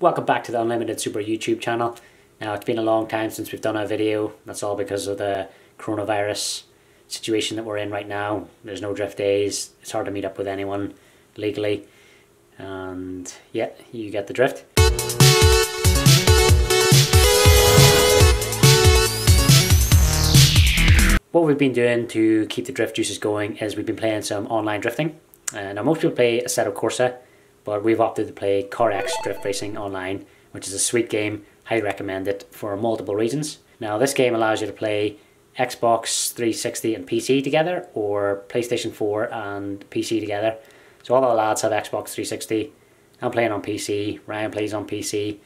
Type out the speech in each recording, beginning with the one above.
Welcome back to the Unlimited Super YouTube channel. Now, it's been a long time since we've done a video. That's all because of the coronavirus situation that we're in right now. There's no drift days, it's hard to meet up with anyone legally, and yeah, you get the drift. What we've been doing to keep the drift juices going is we've been playing some online drifting. Now, most people play Assetto Corsa, but we've opted to play CarX Drift Racing Online, which is a sweet game. I recommend it for multiple reasons. Now, this game allows you to play Xbox 360 and PC together, or PlayStation 4 and PC together. So all the lads have Xbox 360. I'm playing on PC, Ryan plays on PC,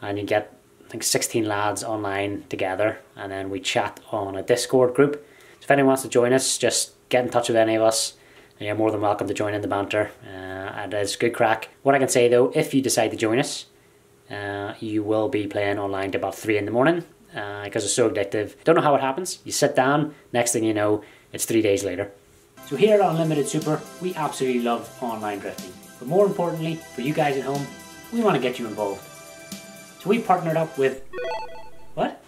and you get, I think, 16 lads online together, and then we chat on a Discord group. So if anyone wants to join us, just get in touch with any of us. You're more than welcome to join in the banter, and it's good crack. What I can say though, if you decide to join us, you will be playing online to about 3 in the morning, because it's so addictive. Don't know how it happens. You sit down, next thing you know, it's 3 days later. So here at Unlimited Super, we absolutely love online drifting. But more importantly, for you guys at home, we want to get you involved. So we partnered up with... What?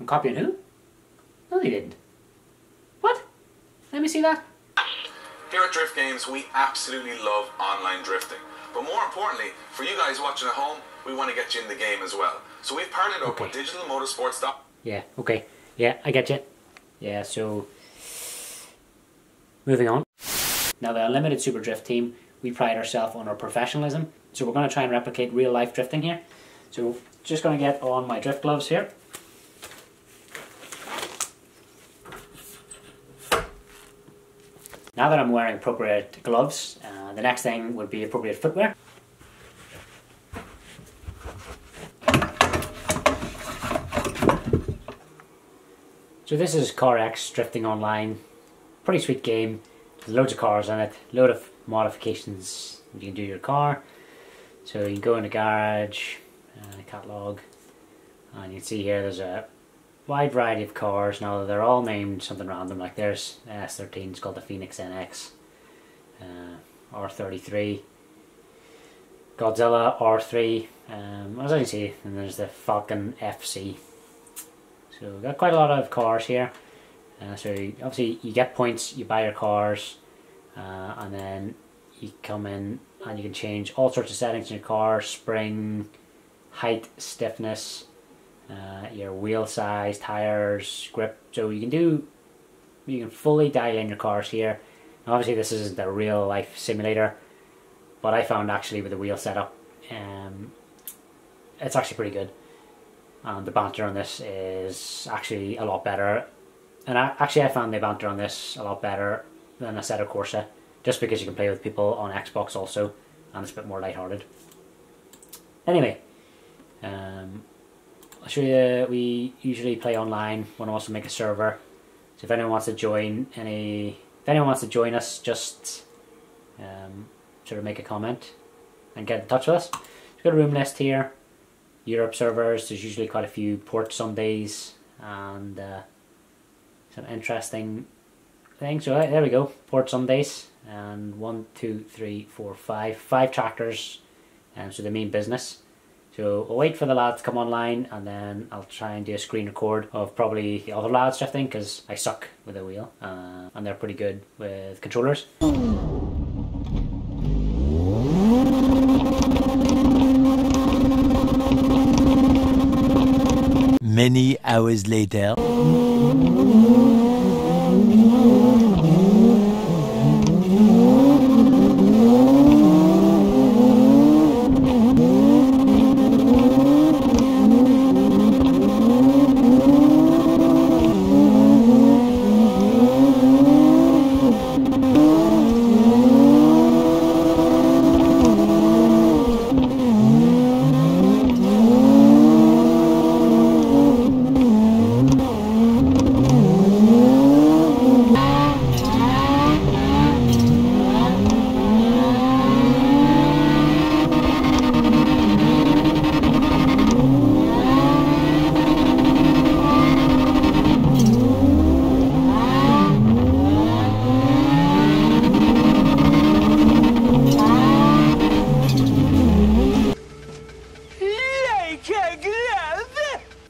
I'm copying who? No, they didn't. What? Let me see that. Here at Drift Games, we absolutely love online drifting. But more importantly, for you guys watching at home, we want to get you in the game as well. So we've partnered up with Digital Motorsports. Yeah, okay. Yeah, I get you. Yeah, so... Moving on. Now, the Unlimited Super Drift team, we pride ourselves on our professionalism. So we're going to try and replicate real-life drifting here. So just going to get on my drift gloves here. Now that I'm wearing appropriate gloves, the next thing would be appropriate footwear. So this is CarX Drifting Online. Pretty sweet game. There's loads of cars in it, load of modifications you can do your car. So you can go in the garage, catalog, and you can see here there's a wide variety of cars. Now, they're all named something random, like there's S13, it's called the Phoenix NX, R33, Godzilla, R3, as I can see, and there's the Falcon FC. So we've got quite a lot of cars here. So obviously you get points, you buy your cars, and then you come in and you can change all sorts of settings in your car: spring, height, stiffness, your wheel size, tires, grip. So you can fully dial in your cars here. Now, obviously this isn't a real life simulator, but I found actually with the wheel setup, it's actually pretty good, and the banter on this is actually a lot better. And I found the banter on this a lot better than Assetto Corsa, just because you can play with people on Xbox also, and it's a bit more lighthearted. Anyway, I'll show you, we usually play online. We'll also make a server. So if anyone wants to join us, just sort of make a comment and get in touch with us. We've got a room list here. Europe servers, there's usually quite a few ports some days, and some interesting things. So there we go, ports some days, and 5 tractors, and so the main business. So I'll wait for the lads to come online, and then I'll try and do a screen record of probably the other lads drifting, because I suck with a wheel, and they're pretty good with controllers. Many hours later.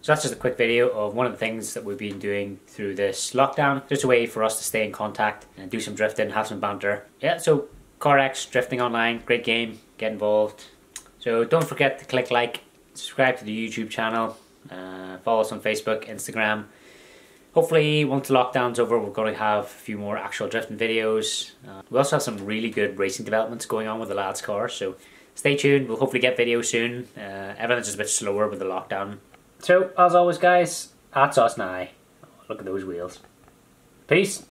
So that's just a quick video of one of the things that we've been doing through this lockdown. Just a way for us to stay in contact and do some drifting, have some banter. Yeah, so CarX Drifting Online, great game, get involved. So don't forget to click like, subscribe to the YouTube channel, follow us on Facebook, Instagram. Hopefully once the lockdown's over, we're going to have a few more actual drifting videos. We also have some really good racing developments going on with the lads' cars, so stay tuned. We'll hopefully get videos soon. Everything's just a bit slower with the lockdown. So, as always guys, that's us now. Look at those wheels. Peace!